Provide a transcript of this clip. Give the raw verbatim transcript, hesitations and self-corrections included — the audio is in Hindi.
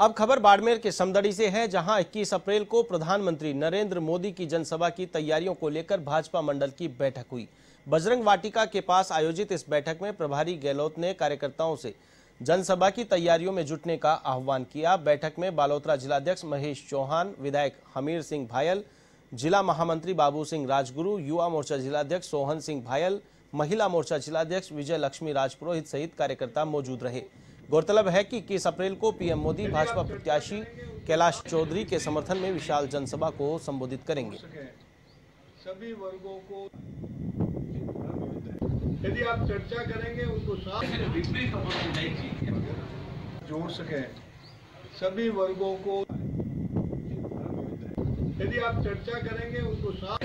अब खबर बाड़मेर के समदड़ी से है, जहां इक्कीस अप्रैल को प्रधानमंत्री नरेंद्र मोदी की जनसभा की तैयारियों को लेकर भाजपा मंडल की बैठक हुई। बजरंग वाटिका के पास आयोजित इस बैठक में प्रभारी गहलोत ने कार्यकर्ताओं से जनसभा की तैयारियों में जुटने का आह्वान किया। बैठक में बालोतरा जिलाध्यक्ष महेश चौहान, विधायक हमीर सिंह भायल, जिला महामंत्री बाबू सिंह राजगुरु, युवा मोर्चा जिलाध्यक्ष सोहन सिंह भायल, महिला मोर्चा जिलाध्यक्ष विजय लक्ष्मी राजपुरोहित सहित कार्यकर्ता मौजूद रहे। गौरतलब है कि इक्कीस अप्रैल को पीएम मोदी भाजपा प्रत्याशी कैलाश चौधरी के समर्थन में विशाल जनसभा को संबोधित करेंगे। सभी वर्गों को यदि आप चर्चा करेंगे उनको साथ जोड़ सके, सभी वर्गों को यदि आप चर्चा करेंगे उनको साथ।